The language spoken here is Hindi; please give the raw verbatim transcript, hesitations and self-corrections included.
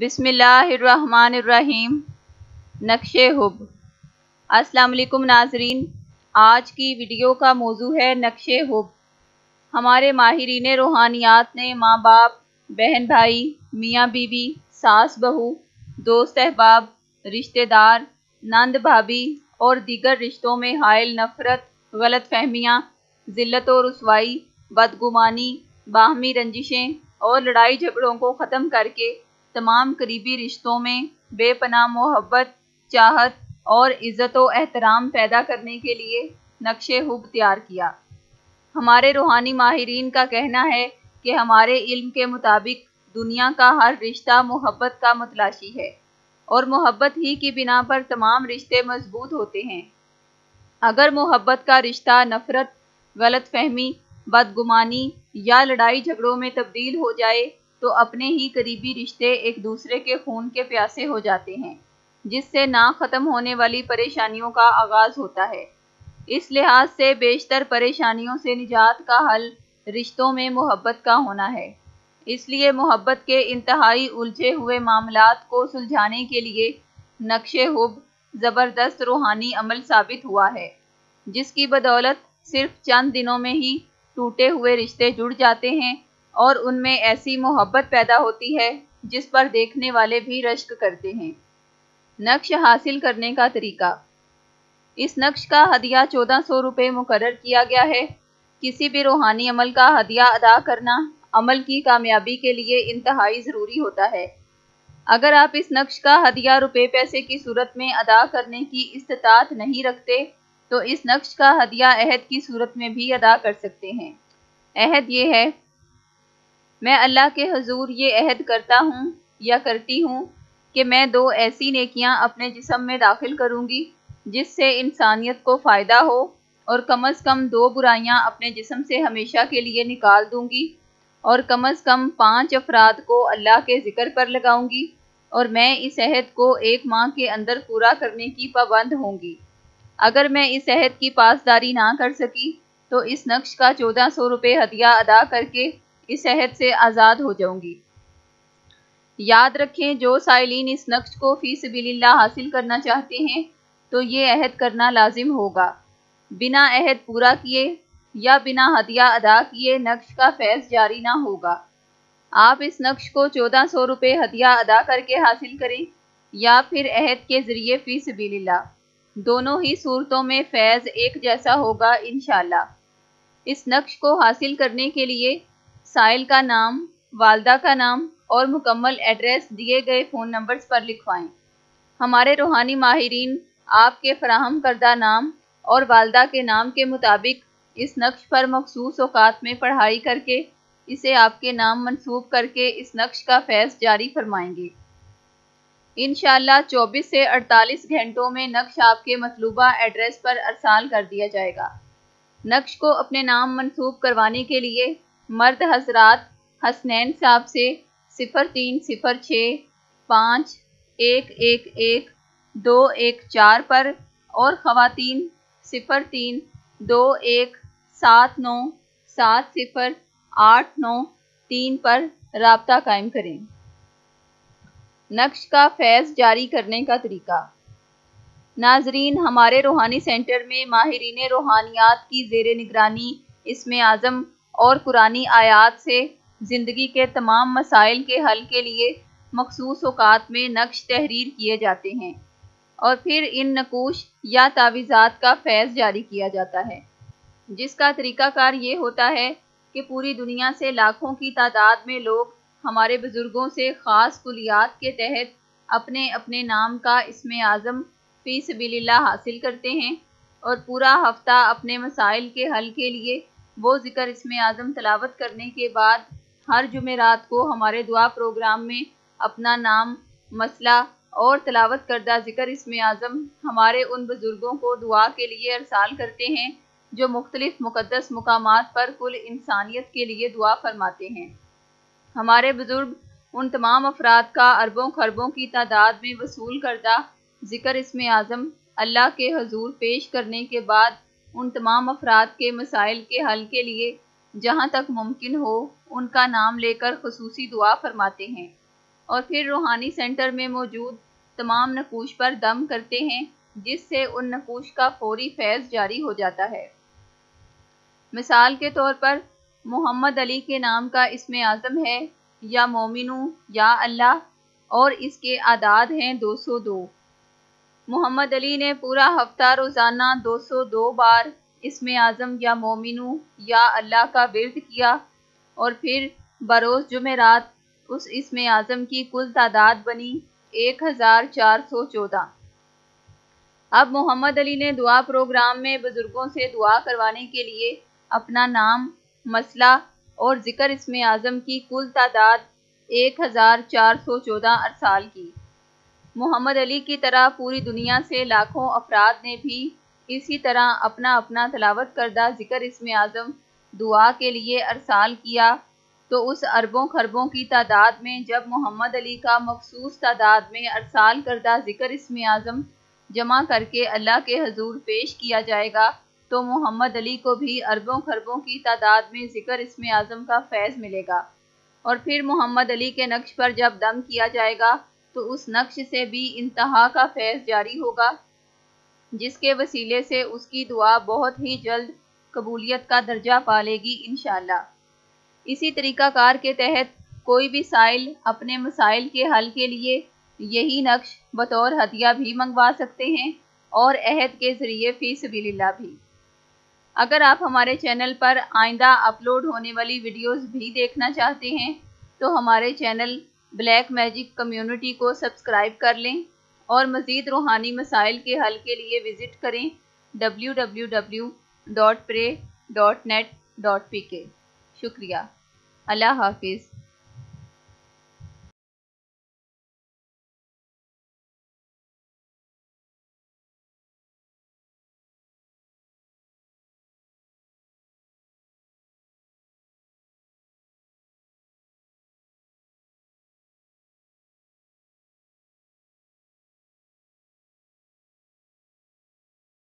बिस्मिल्लाहिर्रहमानिर्रहीम। नक्शे हुब। अस्सलाम वालेकुम नाजरीन, आज की वीडियो का मौजू है नक्शे हुब। हमारे माहिरीन रूहानियात ने माँ बाप, बहन भाई, मियाँ बीवी, सास बहू, दोस्त अहबाब, रिश्तेदार, नंद भाभी और दीगर रिश्तों में हायल नफ़रत, गलत फहमियाँ, ज़िल्लत और रुसवाई, बदगुमानी, बाहमी रंजिशें और लड़ाई झगड़ों को ख़त्म करके तमाम करीबी रिश्तों में बेपनाह मोहब्बत, चाहत और इज़्ज़त व एहतराम पैदा करने के लिए नक्शे हुब तैयार किया। हमारे रूहानी माहिरीन का कहना है कि हमारे इल्म के मुताबिक दुनिया का हर रिश्ता मोहब्बत का मतलाशी है और मोहब्बत ही की बिना पर तमाम रिश्ते मजबूत होते हैं। अगर मोहब्बत का रिश्ता नफ़रत, गलत फहमी, बदगुमानी या लड़ाई झगड़ों में तब्दील हो जाए तो अपने ही करीबी रिश्ते एक दूसरे के खून के प्यासे हो जाते हैं, जिससे ना ख़त्म होने वाली परेशानियों का आगाज़ होता है। इस लिहाज से बेशतर परेशानियों से निजात का हल रिश्तों में मोहब्बत का होना है। इसलिए मोहब्बत के इंतहाई उलझे हुए मामलात को सुलझाने के लिए नक्शे हुब ज़बरदस्त रूहानी अमल साबित हुआ है, जिसकी बदौलत सिर्फ चंद दिनों में ही टूटे हुए रिश्ते जुड़ जाते हैं और उनमें ऐसी मोहब्बत पैदा होती है जिस पर देखने वाले भी रश्क करते हैं। नक्श हासिल करने का तरीका। इस नक्श का हदिया चौदह सौ रुपये मुकर्रर किया गया है। किसी भी रूहानी अमल का हदिया अदा करना अमल की कामयाबी के लिए इंतहाई ज़रूरी होता है। अगर आप इस नक्श का हदिया रुपये पैसे की सूरत में अदा करने की इस्तात नहीं रखते तो इस नक्श का हदिया अहद की सूरत में भी अदा कर सकते हैं। अहद ये है: मैं अल्लाह के हजूर ये अहद करता हूँ या करती हूँ कि मैं दो ऐसी नेकियाँ अपने जिस्म में दाखिल करूँगी जिससे इंसानियत को फ़ायदा हो, और कम अज़ कम दो बुराइयाँ अपने जिस्म से हमेशा के लिए निकाल दूँगी, और कम अज़ कम पाँच अफराद को अल्लाह के ज़िक्र पर लगाऊँगी, और मैं इस अहद को एक माह के अंदर पूरा करने की पाबंद होंगी। अगर मैं इस अहद की पासदारी ना कर सकी तो इस नक्श का चौदह सौ रुपये हदिया अदा करके इस अहद से आज़ाद हो जाऊंगी। याद रखें, जो साइलिन इस नक्श को फ़ी सबीलिल्लाह हासिल करना चाहते हैं तो ये अहद करना लाजिम होगा। बिना अहद पूरा किए या बिना हदिया अदा किए नक्श का फैज़ जारी ना होगा। आप इस नक्श को चौदह सौ रुपये हदिया अदा करके हासिल करें या फिर अहद के ज़रिए फ़ी सबीलिल्लाह, दोनों ही सूरतों में फैज़ एक जैसा होगा इंशाल्लाह। इस नक्श को हासिल करने के लिए साइल का नाम, वालदा का नाम और मुकम्मल एड्रेस दिए गए फ़ोन नंबर्स पर लिखवाएं। हमारे रूहानी माहिरीन आपके फराहम करदा नाम और वालदा के नाम के मुताबिक इस नक्श पर मखसूस औकात में पढ़ाई करके इसे आपके नाम मंसूब करके इस नक्श का फैज़ जारी फरमाएंगे। इंशाल्लाह चौबीस से अड़तालीस घंटों में नक्श आपके मतलूबा एड्रेस पर अरसाल कर दिया जाएगा। नक्श को अपने नाम मंसूब करवाने के लिए मर्द हजरात हसनैन साहब से सिफर तीन सिफर छः पाँच एक एक एक दो एक चार पर और ख़वातीन सिफर तीन दो एक सात नौ सात सिफर आठ नौ तीन पर राब्ता कायम करें। नक्श का फैज़ जारी करने का तरीका। नाजरीन, हमारे रूहानी सेंटर में माहिरीन रूहानियात की ज़ेर निगरानी इसमें आज़म और कुरानी आयात से ज़िंदगी के तमाम मसाइल के हल के लिए मखसूस औकात में नक्श तहरीर किए जाते हैं और फिर इन नकूश या तावीज़ात का फैज़ जारी किया जाता है, जिसका तरीक़ाकार ये होता है कि पूरी दुनिया से लाखों की तादाद में लोग हमारे बुज़ुर्गों से ख़ास कुलियात के तहत अपने अपने नाम का इसमें आज़म फ़ी सबीलिल्लाह हासिल करते हैं और पूरा हफ्ता अपने मसाइल के हल के लिए वो ज़िक्र इसमें आज़म तलावत करने के बाद हर जुमेरात को हमारे दुआ प्रोग्राम में अपना नाम, मसला और तलावत करदा ज़िक्र इसमें आज़म हमारे उन बुज़ुर्गों को दुआ के लिए अरसाल करते हैं जो मुख्तलिफ मुक़द्दस मुकामात पर कुल इंसानियत के लिए दुआ फरमाते हैं। हमारे बुज़ुर्ग उन तमाम अफराद का अरबों खरबों की तादाद में वसूल करदा ज़िक्र इसमें आज़म अल्लाह के हजूर पेश करने के बाद उन तमाम अफराद के मसाइल के हल के लिए जहाँ तक मुमकिन हो उनका नाम लेकर खुसूसी दुआ फरमाते हैं। और फिर रूहानी सेंटर में मौजूद तमाम नक़ूश पर दम करते हैं, जिससे उन नक़ूश का फौरी फैज़ जारी हो जाता है। मिसाल के तौर पर मोहम्मद अली के नाम का इसमें आज़म है या मोमिनू या अल्लाह, और इसके आदाद हैं दो सौ दो। मोहम्मद अली ने पूरा हफ्ता रोज़ाना दो सौ दो बार इसमें आज़म या मोमिनू या अल्लाह का विर्द किया और फिर बरोज़ जुमेरात उस इसमें आज़म की कुल तादाद बनी एक हज़ार चार सौ चौदह। अब मोहम्मद अली ने दुआ प्रोग्राम में बुज़ुर्गों से दुआ करवाने के लिए अपना नाम, मसला और ज़िक्र इसमें आज़म की कुल तादाद एक हज़ार चार सौ चौदह अरसाल की। मोहम्मद अली की तरह पूरी दुनिया से लाखों अफराद ने भी इसी तरह अपना अपना तलावत करदा ज़िक्र इसमें आज़म दुआ के लिए अरसाल किया, तो उस अरबों खरबों की तादाद में जब मोहम्मद अली का मखसूस तादाद में अरसाल करदा ज़िक्र इसमें आज़म जमा करके अल्लाह के हजूर पेश किया जाएगा, तो मोहम्मद अली को भी अरबों खरबों की तादाद में ज़िक्र इसमें आज़म का फैज़ मिलेगा। और फिर मोहम्मद अली के नक्श पर जब दम किया जाएगा तो उस नक्श से भी इंतहा का फैज़ जारी होगा, जिसके वसीले से उसकी दुआ बहुत ही जल्द कबूलियत का दर्जा पा लेगी इंशाल्लाह। इसी तरीक़ाकार के तहत कोई भी साइल अपने मसाइल के हल के लिए यही नक्श बतौर हदिया भी मंगवा सकते हैं और अहद के ज़रिए फ़ी सबीलिल्लाह भी। अगर आप हमारे चैनल पर आइंदा अपलोड होने वाली वीडियोस भी देखना चाहते हैं तो हमारे चैनल ब्लैक मैजिक कम्युनिटी को सब्सक्राइब कर लें और मज़ीद रूहानी मसाइल के हल के लिए विज़िट करें W W W dot pray dot net dot P K. शुक्रिया, अल्लाह हाफिज़।